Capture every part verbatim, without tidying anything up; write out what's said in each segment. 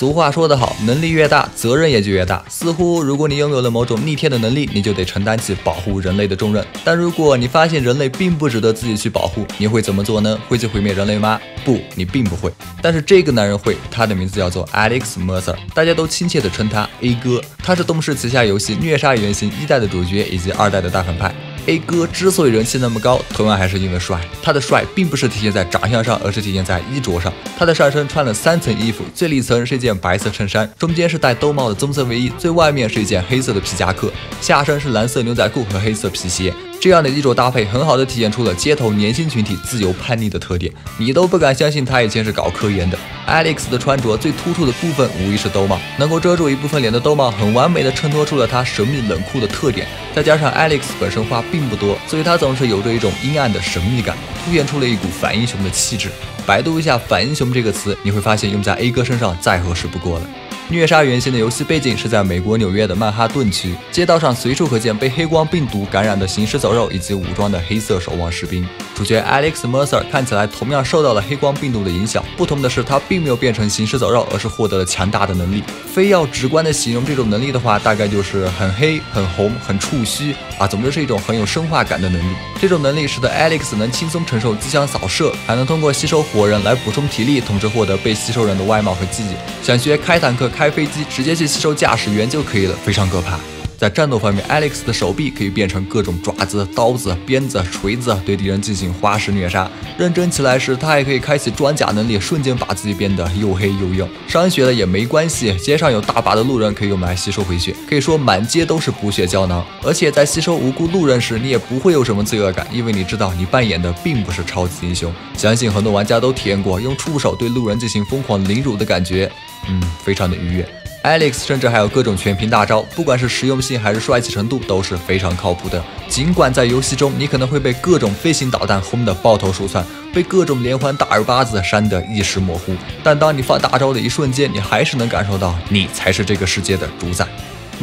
俗话说得好，能力越大，责任也就越大。似乎如果你拥有了某种逆天的能力，你就得承担起保护人类的重任。但如果你发现人类并不值得自己去保护，你会怎么做呢？会去毁灭人类吗？不，你并不会。但是这个男人会，他的名字叫做 Alex Mercer， 大家都亲切地称他 A 哥。他是动视旗下游戏《虐杀原型》一代的主角以及二代的大反派。A 哥之所以人气那么高，同样还是因为帅。他的帅并不是体现在长相上，而是体现在衣着上。他的上身穿了三层衣服，最里层是一件白色衬衫，中间是戴兜帽的棕色卫衣，最外面是一件黑色的皮夹克，下身是蓝色牛仔裤和黑色皮鞋。这样的衣着搭配，很好的体现出了街头年轻群体自由叛逆的特点。你都不敢相信他以前是搞科研的。Alex 的穿着最突出的部分无疑是兜帽，能够遮住一部分脸的兜帽，很完美的衬托出了他神秘冷酷的特点。再加上 Alex 本身话并不多，所以他总是有着一种阴暗的神秘感，凸显出了一股反英雄的气质。百度一下“反英雄”这个词，你会发现用在 A 哥身上再合适不过了。虐杀原型的游戏背景是在美国纽约的曼哈顿区，街道上随处可见被黑光病毒感染的行尸走肉以及武装的黑色守望士兵。主角 Alex Mercer 看起来同样受到了黑光病毒的影响，不同的是他并没有变成行尸走肉，而是获得了强大的能力。非要直观的形容这种能力的话，大概就是很黑、很红、很触须啊，总之是一种很有生化感的能力。这种能力使得 Alex 能轻松承受机枪扫射，还能通过吸收火人来补充体力，同时获得被吸收人的外貌和记忆。想学开坦克、开飞机，直接去吸收驾驶员就可以了，非常可怕。在战斗方面 ，Alex 的手臂可以变成各种爪子、刀子、鞭子、锤子，对敌人进行花式虐杀。认真起来时，他还可以开启装甲能力，瞬间把自己变得又黑又硬。伤血了也没关系，街上有大把的路人可以用来吸收回血，可以说满街都是补血胶囊。而且在吸收无辜路人时，你也不会有什么罪恶感，因为你知道你扮演的并不是超级英雄。相信很多玩家都体验过用触手对路人进行疯狂凌辱的感觉，嗯，非常的愉悦。Alex 甚至还有各种全屏大招，不管是实用性还是帅气程度都是非常靠谱的。尽管在游戏中你可能会被各种飞行导弹轰得抱头鼠窜，被各种连环大耳巴子扇得意识模糊，但当你放大招的一瞬间，你还是能感受到你才是这个世界的主宰。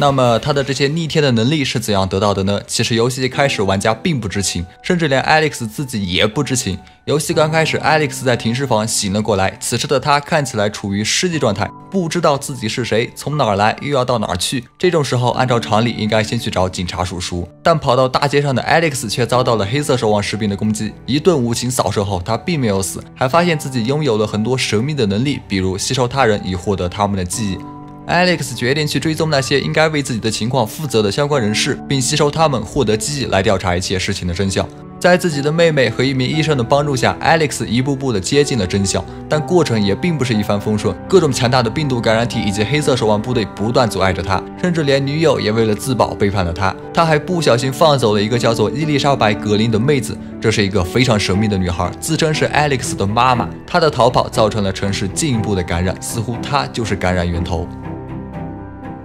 那么他的这些逆天的能力是怎样得到的呢？其实游戏一开始玩家并不知情，甚至连 Alex 自己也不知情。游戏刚开始 ，Alex 在停尸房醒了过来，此时的他看起来处于失忆状态，不知道自己是谁，从哪儿来，又要到哪儿去。这种时候，按照常理应该先去找警察叔叔，但跑到大街上的 Alex 却遭到了黑色守望士兵的攻击，一顿无情扫射后，他并没有死，还发现自己拥有了很多神秘的能力，比如吸收他人以获得他们的记忆。Alex 决定去追踪那些应该为自己的情况负责的相关人士，并吸收他们获得记忆来调查一切事情的真相。在自己的妹妹和一名医生的帮助下 ，Alex 一步步地接近了真相，但过程也并不是一帆风顺。各种强大的病毒感染体以及黑色守望部队不断阻碍着他，甚至连女友也为了自保背叛了他。他还不小心放走了一个叫做伊丽莎白·格林的妹子，这是一个非常神秘的女孩，自称是 Alex 的妈妈。她的逃跑造成了城市进一步的感染，似乎她就是感染源头。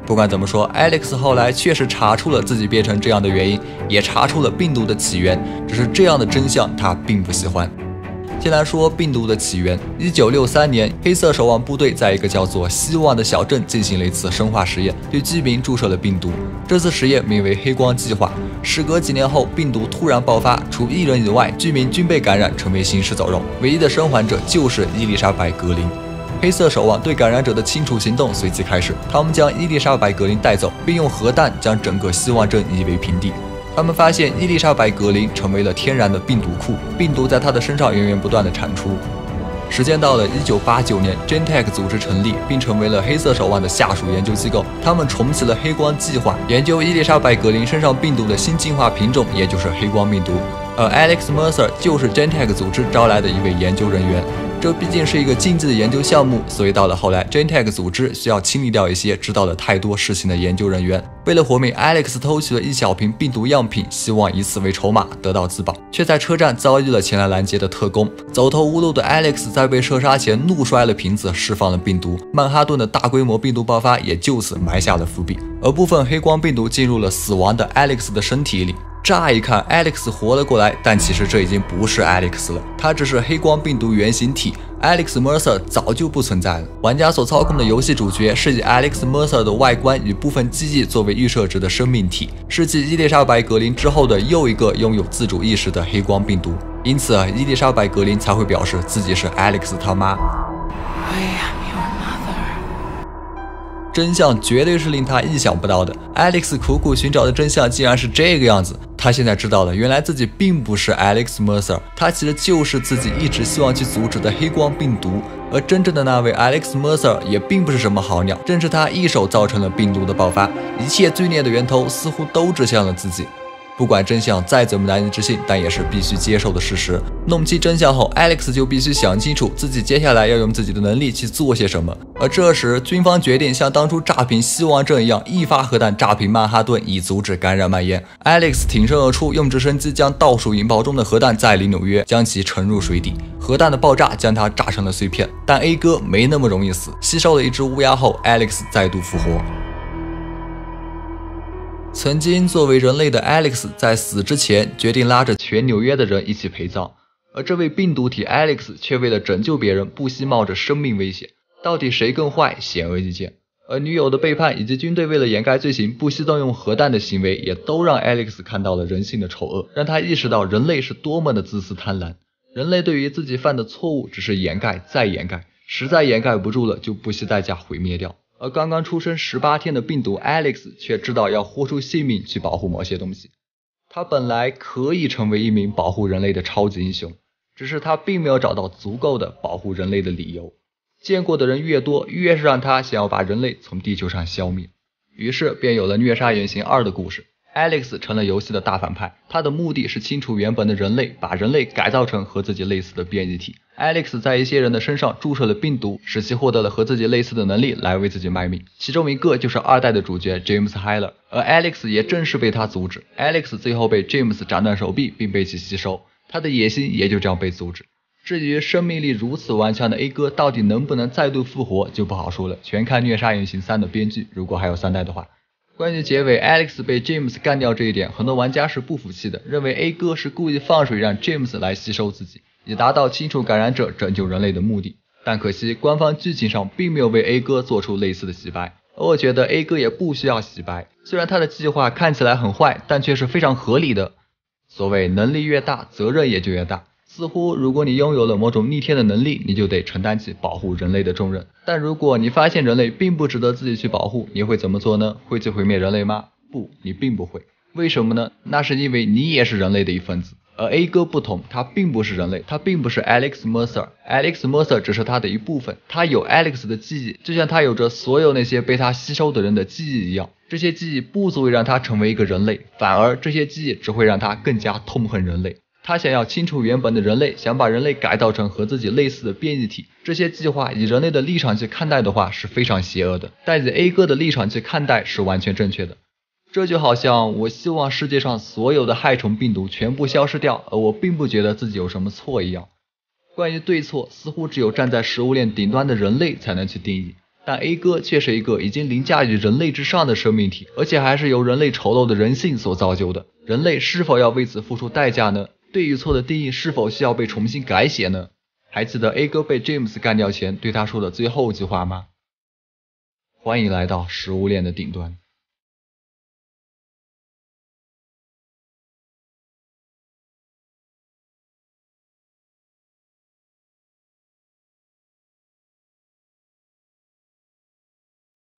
不管怎么说 ，Alex 后来确实查出了自己变成这样的原因，也查出了病毒的起源。只是这样的真相他并不喜欢。先来说病毒的起源。一九六三年，黑色守望部队在一个叫做希望的小镇进行了一次生化实验，对居民注射了病毒。这次实验名为“黑光计划”。时隔几年后，病毒突然爆发，除一人以外，居民均被感染，成为行尸走肉。唯一的生还者就是伊丽莎白·格林。黑色守望对感染者的清除行动随即开始，他们将伊丽莎白·格林带走，并用核弹将整个希望镇夷为平地。他们发现伊丽莎白·格林成为了天然的病毒库，病毒在她的身上源源不断的产出。时间到了一九八九年 ，GenTech 组织成立，并成为了黑色守望的下属研究机构。他们重启了黑光计划，研究伊丽莎白·格林身上病毒的新进化品种，也就是黑光病毒。而 Alex Mercer 就是 GenTech 组织招来的一位研究人员。这毕竟是一个竞技的研究项目，所以到了后来 ，GenTech 组织需要清理掉一些知道了太多事情的研究人员。为了活命 ，Alex 偷取了一小瓶病毒样品，希望以此为筹码得到自保，却在车站遭遇了前来拦截的特工。走投无路的 Alex 在被射杀前怒摔了瓶子，释放了病毒。曼哈顿的大规模病毒爆发也就此埋下了伏笔，而部分黑光病毒进入了死亡的 Alex 的身体里。乍一看 ，Alex 活了过来，但其实这已经不是 Alex 了，他只是黑光病毒原型体。Alex Mercer 早就不存在了。玩家所操控的游戏主角是以 Alex Mercer 的外观与部分记忆作为预设值的生命体，是继伊丽莎白·格林之后的又一个拥有自主意识的黑光病毒。因此，伊丽莎白·格林才会表示自己是 Alex 他妈。真相绝对是令他意想不到的。Alex 苦苦寻找的真相竟然是这个样子。他现在知道了，原来自己并不是 Alex Mercer， 他其实就是自己一直希望去阻止的黑光病毒。而真正的那位 Alex Mercer 也并不是什么好鸟，正是他一手造成了病毒的爆发，一切罪孽的源头似乎都指向了自己。 不管真相再怎么难以置信，但也是必须接受的事实。弄清真相后 ，Alex 就必须想清楚自己接下来要用自己的能力去做些什么。而这时，军方决定像当初炸平希望镇一样，一发核弹炸平曼哈顿，以阻止感染蔓延。Alex 挺身而出，用直升机将倒数引爆中的核弹载离纽约，将其沉入水底。核弹的爆炸将它炸成了碎片，但 A 哥没那么容易死。吸收了一只乌鸦后 ，Alex 再度复活。 曾经作为人类的 Alex， 在死之前决定拉着全纽约的人一起陪葬，而这位病毒体 Alex 却为了拯救别人，不惜冒着生命危险。到底谁更坏，显而易见。而女友的背叛以及军队为了掩盖罪行不惜动用核弹的行为，也都让 Alex 看到了人性的丑恶，让他意识到人类是多么的自私贪婪。人类对于自己犯的错误，只是掩盖再掩盖，实在掩盖不住了，就不惜代价毁灭掉。 而刚刚出生十八天的病毒 Alex 却知道要豁出性命去保护某些东西。他本来可以成为一名保护人类的超级英雄，只是他并没有找到足够的保护人类的理由。见过的人越多，越是让他想要把人类从地球上消灭。于是便有了《虐杀原型二》的故事。Alex 成了游戏的大反派，他的目的是清除原本的人类，把人类改造成和自己类似的变异体。 Alex 在一些人的身上注射了病毒，使其获得了和自己类似的能力来为自己卖命。其中一个就是二代的主角 James Heller， 而 Alex 也正是被他阻止。Alex 最后被 James 斩断手臂，并被其吸收，他的野心也就这样被阻止。至于生命力如此顽强的 A 哥到底能不能再度复活，就不好说了，全看《虐杀原型三》的编剧，如果还有三代的话。 关于结尾 Alex 被 James 干掉这一点，很多玩家是不服气的，认为 A 哥是故意放水让 James 来吸收自己，以达到清除感染者、拯救人类的目的。但可惜，官方剧情上并没有为 A 哥做出类似的洗白。而我觉得 A 哥也不需要洗白，虽然他的计划看起来很坏，但却是非常合理的。所谓能力越大，责任也就越大。 似乎，如果你拥有了某种逆天的能力，你就得承担起保护人类的重任。但如果你发现人类并不值得自己去保护，你会怎么做呢？会去毁灭人类吗？不，你并不会。为什么呢？那是因为你也是人类的一份子。而 A 哥不同，他并不是人类，他并不是 Alex Mercer。Alex Mercer 只是他的一部分，他有 Alex 的记忆，就像他有着所有那些被他吸收的人的记忆一样。这些记忆不足以让他成为一个人类，反而这些记忆只会让他更加痛恨人类。 他想要清除原本的人类，想把人类改造成和自己类似的变异体。这些计划以人类的立场去看待的话是非常邪恶的，但以 A 哥的立场去看待是完全正确的。这就好像我希望世界上所有的害虫病毒全部消失掉，而我并不觉得自己有什么错一样。关于对错，似乎只有站在食物链顶端的人类才能去定义，但 A 哥却是一个已经凌驾于人类之上的生命体，而且还是由人类丑陋的人性所造就的。人类是否要为此付出代价呢？ 对与错的定义是否需要被重新改写呢？还记得 A 哥被 James 干掉前对他说的最后一句话吗？欢迎来到食物链的顶端。